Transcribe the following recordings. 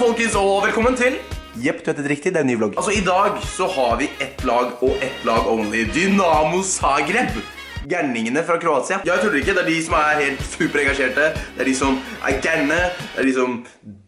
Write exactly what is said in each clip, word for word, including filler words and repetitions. folkens, og velkommen til. Jepp, du vet det riktig, det er en ny vlogg. Altså, i dag så har vi ett lag og ett lag only. Dynamo Zagreb. Gerningene fra Kroatia. Jeg tror ikke, det er de som er helt superengasjerte. Det er de som er gerne. Det er de som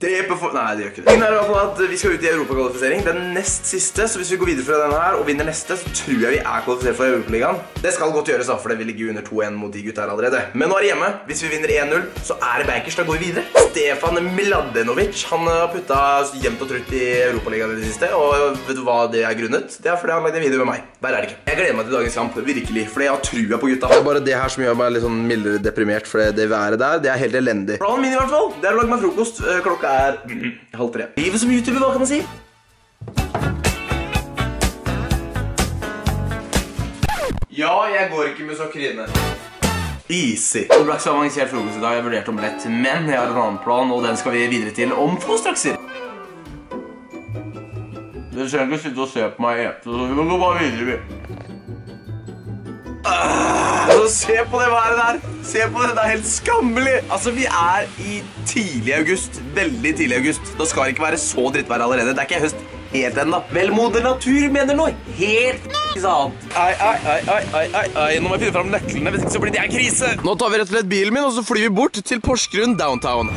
dreper folk. Nei, det gjør ikke det. Ingen er i hvert fall at vi skal ut i Europa-kvalifisering. Den nest siste, så hvis vi går videre fra denne her og vinner neste, så tror jeg vi er kvalifisert for Europa Ligaen. Det skal godt gjøres da, for det vil ligge under to en mot de gutter allerede. Men nå er det hjemme. Hvis vi vinner en null, så er det bankers, da går vi videre. Stefan Miladinovic, han har puttet jevnt og trutt i Europa Ligaen det siste. Og vet du hva det er grunnet? Det er fordi han lagde en video med meg. Der er det ikke. Jeg gleder meg til dagens kamp, virkelig, fordi jeg har trua på gutta. Det er bare det her som gjør meg litt sånn mildere deprimert, for det været der, det er helt elendig. Planen min i hvert fall, det er å lage meg frokost. Klokka er halv tre. Livet som YouTuber, hva kan man si? Ja, jeg går ikke med sokkerinne. Easy. Det ble ikke så avansert frokost i dag, jeg vurderte omelett, men jeg har en annen plan, og den skal vi videre til om få strakser. Dere skal ikke sitte og se på meg i etter, så vi må gå bare videre med. Altså, se på det været der. Se på det, det er helt skammelig. Altså, vi er i tidlig august. Veldig tidlig august. Da skal det ikke være så drittvær allerede. Det er ikke høst helt enda. Vel, moder natur mener noe helt sant. Ai, ai, ai, ai, ai, ai, ai. Nå må jeg finne fram nøklene, hvis ikke så blir det en krise. Nå tar vi rett og slett bilen min, og så flyr vi bort til Porsgrunn downtown.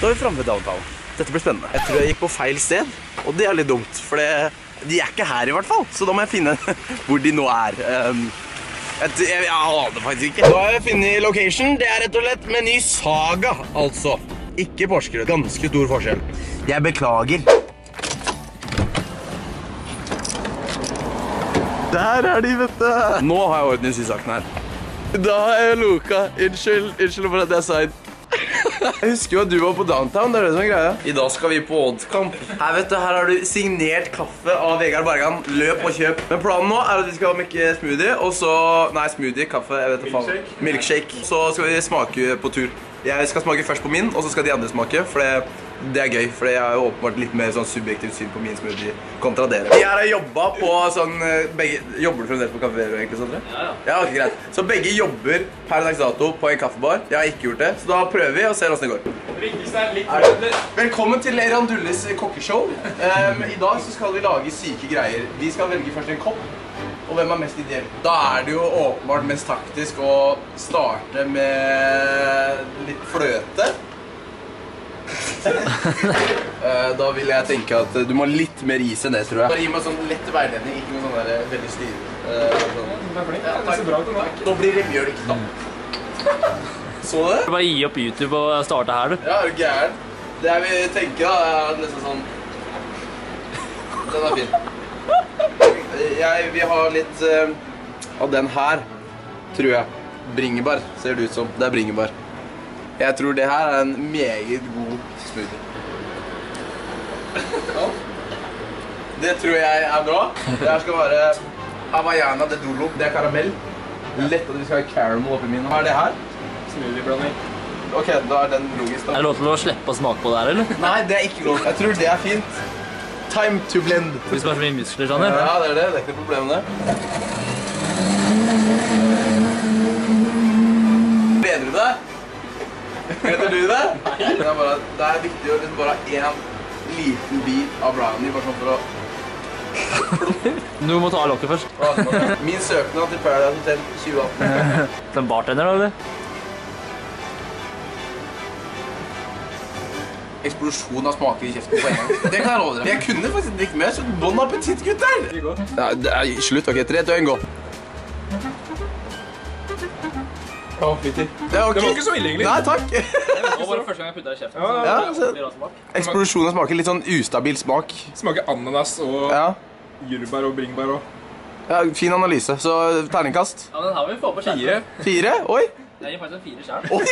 Da er vi fremme ved downtown. Dette blir spennende. Jeg tror jeg gikk på feil sted, og det er litt dumt, for det... De er ikke her i hvert fall, så da må jeg finne hvor de nå er. Um, et, jeg jeg aner faktisk ikke. Da har jeg funnet location, det er rett og slett Meny Saga, altså. Ikke Porsgrunn, ganske stor forskjell. Jeg beklager. Der er de, vet du. Nå har jeg ordnet sysaken her. Da har jeg Luka, unnskyld, unnskyld for at jeg sa det. Jeg husker jo at du var på downtown, det er det som er greia. I dag skal vi på Oddkamp. Her vet du, her har du signert kaffe av Vegard Bergan. Løp og kjøp. Men planen nå er at vi skal ha mye smoothie, og så... Nei, smoothie, kaffe, jeg vet hva faen. Milkshake. Så skal vi smake på tur. Jeg skal smake først på min, og så skal de andre smake, for det, det er gøy. For jeg har jo åpenbart litt mer sånn subjektivt syn på min smoothie kontra dere. Jeg har jobbet på sånn... Begge, jobber du fremdeles på Cafe Vero egentlig, sånn, tror jeg? Ja, ja. Ja, ok, greit. Så begge jobber per dags dato på en kaffebar. Jeg har ikke gjort det, så da prøver vi og ser hvordan det går. Det viktigste er litt mindre. Velkommen til Randulles kokkeshow. Um, I dag så skal vi lage syke greier. Vi skal velge først en kopp. Og hvem er mest ideell? Da er det jo åpenbart mest taktisk å starte med litt fløte. Da vil jeg tenke at du må ha litt mer is enn det, tror jeg. Da gir meg sånn lett veiledning, ikke noe sånn der veldig styr. Ja, takk. Nå blir det mjølk, da. Så det? Du bare gi opp YouTube og starte her, du. Ja, er du gæren? Det jeg vil tenke da, er nesten sånn... Den er fin. Jeg vil ha litt uh, av den her, tror jeg. Bringebær, ser det ut som. Det er bringebær. Jeg tror det her er en meget god smoothie. Ja. Det tror jeg er bra. Det her skal være Havaiana de Dolo. Det er karamell. Lett at vi skal ha caramel oppi min. Hva er det her? Smoothie-blanding. Ok, da er den logisk da. Er det lov til å slippe å smake på det her, eller? Nei, det er ikke lov. Jeg tror det er fint. Time to blend. Du spør så mye muskler, Janne. Ja, det er det. Det er ikke noe problem med det. Bedre du det? Bedre du det? Nei. Det er, bare, det er viktig å liksom bare ha en liten bit av brownie, bare sånn for å... Du må ta av lokket først. Min søknad til Paradise Hotel tjue atten. Det er en bartender, da, eksplosjon av smaker i kjeften på en gang. Det kan jeg love dere. Jeg kunne faktisk drikke mer, så bon appétit, gutter! Nei, det er slutt, ok. Tre døgn, gå. Å, flyttig. Det var ikke så ille, egentlig. Nei, takk. Det var bare første gang jeg puttet i kjeften. Ja, så... Eksplosjon av smaker, litt sånn ustabil smak. Smaker ananas og jordbær og bringebær og... Ja, fin analyse. Så terningkast. Ja, den har vi få på kjeften. Fire? Oi! Jeg gir faktisk en fire selv. Oi,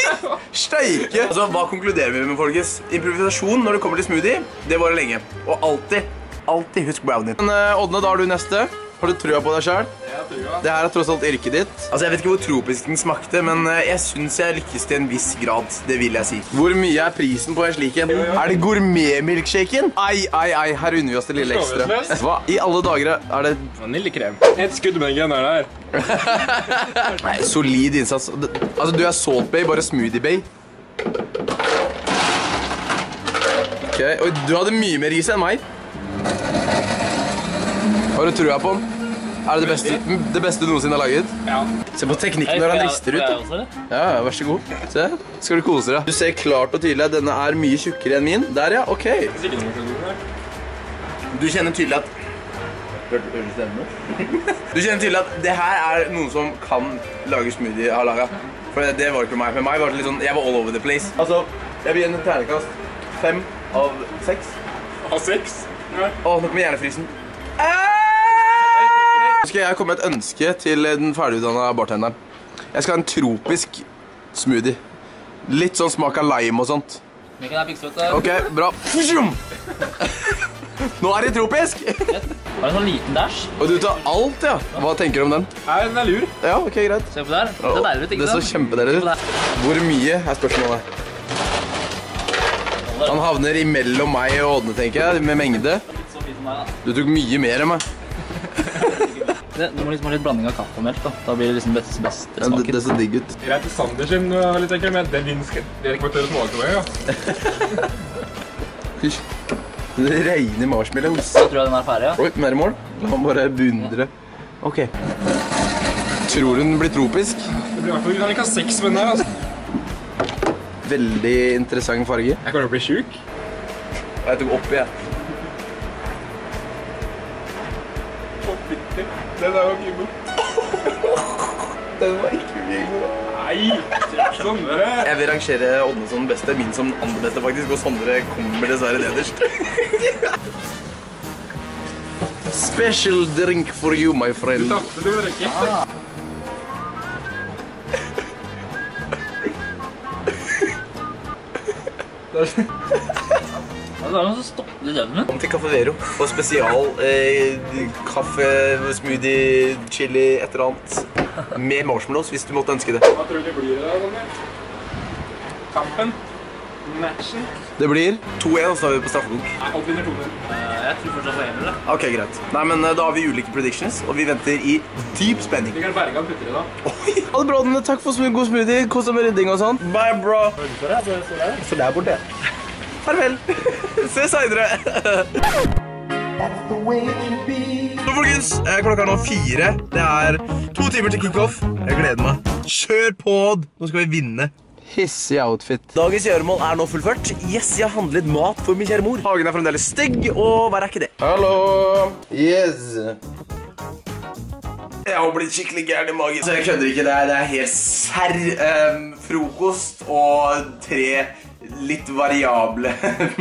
steike! Altså, hva konkluderer vi med, folkens? Improvisasjon når det kommer til smoothie, det varer lenge. Og alltid, alltid husk brownie. Men uh, Odne, da er du neste. Har du trua på deg selv? Ja, trua. Det her er tross alt yrket ditt. Altså, jeg vet ikke hvor tropisk den smakte, men uh, jeg synes jeg lykkes til en viss grad. Det vil jeg si. Hvor mye er prisen på en sliken? Ja, ja. Er det gourmet-milkshaken? Ai, ai, ai, her unner vi oss det lille ekstra. Hva i alle dager er det? Vanillekrem. Et skudd med en er det her. Nei, solid innsats. Altså, du er Salt Bay, bare Smoothie Bay. Ok, Ok, og du hadde mye mer ris enn meg. Hva tror jeg på den? Er det det beste, det beste du noensinne har laget? Ja. Se på teknikken når han rister ut. Ja, vær så god. Se, skal du kose deg. Du ser klart og tydelig at denne er mye tjukkere enn min. Der ja, ok. Du kjenner tydelig at... Du kjenner tydelig at det her er noen som kan lage smoothie jeg har laget. For det var ikke meg. For meg var det litt sånn, jeg var all over the place. Altså, jeg vil gi en ternekast fem av seks. Av seks? Ja. Åh, nok med hjernefrisen. Skal jeg komme med et ønske til den ferdigutdannede bartenderen? Jeg skal ha en tropisk smoothie. Litt sånn smak av lime og sånt. Ok, bra. Nå er det tropisk! Var det en sånn liten dash? Og du tar alt, ja. Hva tenker du om den? Den er lur. Ja, ok, greit. Se på der. Det er deilig ut, ikke sant? Det så kjempedeilig ut. Hvor mye er spørsmålet? Han havner imellom meg og Ådne, tenker jeg, med mengde. Du tok mye mer enn meg. Det, du må liksom ha litt blanding av kaffe og melk da, da blir det liksom best, best smaket. Ja, det, det er så digg ut. Jeg heter Sandersen, du har litt enkelt med den vinske. Det er ikke bare tørre smaker på meg, ja. Fysj, det regner marshmallow. Jeg tror jeg den er ferdig, ja. Oi, den er i mål. La han bare beundre. Ok. Tror hun blir tropisk? Det blir i hvert fall, han ikke har seks med den her, altså. Veldig interessant farge. Jeg kan jo bli syk. Jeg tok opp igjen. Den er jo ikke god. Den var ikke mye god. Nei, Sondre. Jeg vil rangere Ådne som den beste, min som den andre beste faktisk, og Sondre kommer dessverre nederst. Special drink for you, my friend. Du tapte, du må drikke. Ah. Det er noe som stopper i døgnet. Kom til Cafe Vero og spesial eh, kaffe, smoothie, chili, et eller annet. Med marshmallows hvis du måtte ønske det. Hva tror du det blir da, Daniel? Kampen? Matchen? Det blir to en, og så er vi på straffekonk. Nei, alt vinner to nul. Uh, jeg tror fortsatt det er en, eller? Ok, greit. Nei, men da har vi ulike predictions, og vi venter i dyp spenning. Vi kan Bergan putte det da. Oi! Alle bra, Daniel. Takk for god smoothie. Kost deg med rydding og sånt. Bye, bro! Hvorfor er det? Så der, så der borte, ja. Farvel! Se senere! Så folkens, klokka er nå fire. Det er to timer til kickoff. Jeg gleder meg. Kjør på! Nå skal vi vinne. Hissig outfit. Dagens gjøremål er nå fullført. Yes, jeg har handlet mat for min kjære mor. Hagen er fremdeles stygg, og hva er ikke det? Hallo! Yes! Jeg har blitt skikkelig gæren i magen. Så jeg kødder ikke, det er, det er helt serr. Um, frokost og tre... litt variable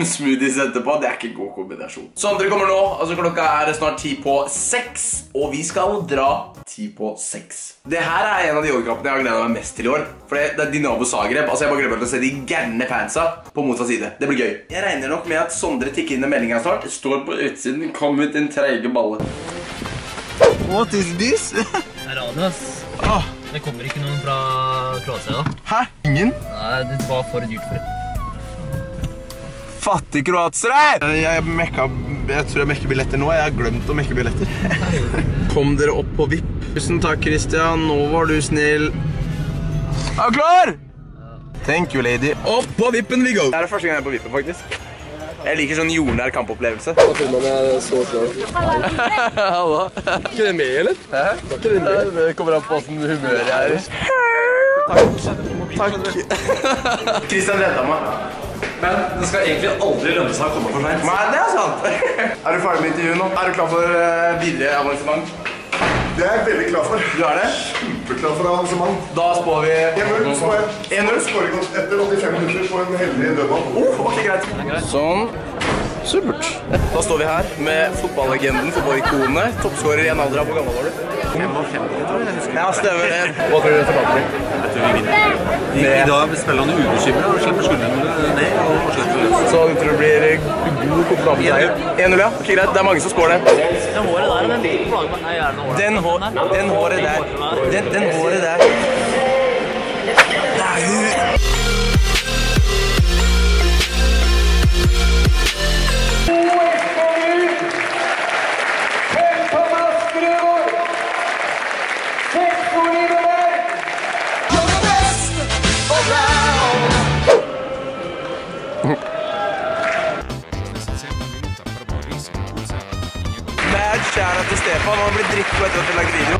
smoothies etterpå, det er ikke en god kombinasjon. Sondre kommer nå, altså klokka er snart ti på seks, og vi skal dra ti på seks. Det her er en av de overkampene jeg har gledet meg mest til i år, for det er Dynamo Zagreb, altså jeg bare gleder meg til å se de gærne fansa på motsatt side. Det blir gøy. Jeg regner nok med at Sondre tikker inn i meldingen snart, står på utsiden, kom ut en treige balle. What is this? Det er radio, ass. Ah. Det kommer ikke noen fra Kroatia da. Hæ? Ingen? Nei, det var for dyrt for det. Fattig kroatsere! Jeg mekka, jeg tror jeg mekker billetter nå. Jeg har glemt å mekke billetter. Kom dere opp på V I P. Tusen takk, Christian. Nå var du snill. Er du klar? Thank you, lady. Opp på V I P-en vi går. Det er første gang jeg er på V I P-en, faktisk. Jeg liker sånn jordnær kampopplevelse. Da tror man jeg er så klar. Halla. Er ikke det med, eller? Hæ? Er ikke det med? Det kommer an på hvordan humør jeg er. Takk. Takk. Christian redda meg. Men det skal egentlig aldri lønne seg å komme for sent. Nei, det er sant. Er du ferdig med intervjuet nå? Er du klar for uh, videre avansement? Det er jeg veldig klar for. Du er det? Kjempeklar for avansement. Da spår vi... en null spår jeg. en null spår jeg godt etter åttifem minutter på en heldig dødball. Oh, ok, greit. Sånn. Supert. Da står vi her med fotballlegenden for vår ikone. Toppskårer i en alder av hvor gammel var du? fem femti, tror jeg. Ja, stemmer det. Hva tror du tilbake til? Jeg tror vi vinner. I, I dag spiller han ubekymret og slipper skuldrene ned. Så du tror det blir god konkurranse i deg? en null, ja. Ok, greit. Det er mange som skår det. Den håret der, den liker plagen på den håret. Den håret der. Den, den håret der. Nei! fjæra til Stefan, og han blir drittgod etter at vi lager video.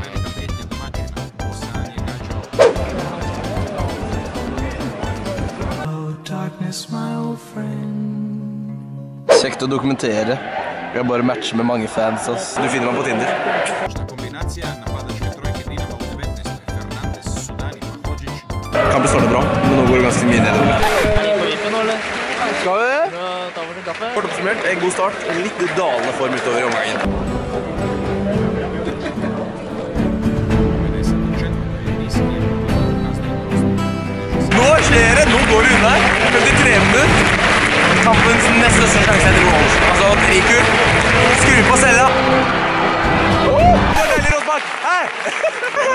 Kjekt å dokumentere. Vi har bare matcher med mange fans, ass. Du finner ham på Tinder. Kampen står det bra, men nå går det ganske mye nedover. Skal vi det? Kort oppsummert, en god start, en litt dalende form utover i omgangen. Nå skjer det! Nå går det unna her! femtitre minutter! Kampens neste største sjanse er Dro Olsen. Altså, Rikur, skru på cella! Det er deilig rådbart! Her! Her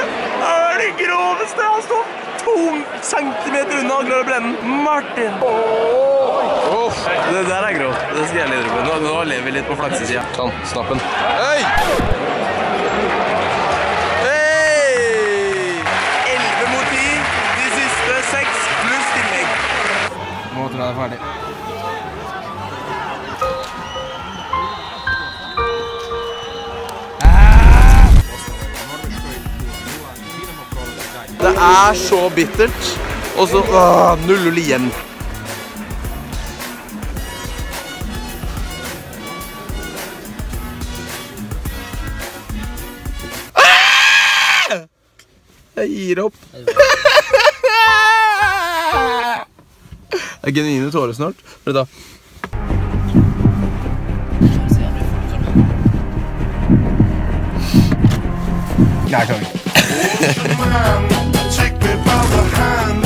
er det groveste! Han står to centimeter unna og klarer å blende. Martin! Det der er grovt. Det skal jeg lide på. Nå, nå lever vi litt på flaksesida. Sånn, snappen. Hei! Hei! elleve mot ti, de siste seks pluss tillegg. Nå tror jeg det er ferdig. Det er så bittert, og så null null igjen. Jeg gir opp. Det er genuine tårer snart. Vent da. Nei, kan vi.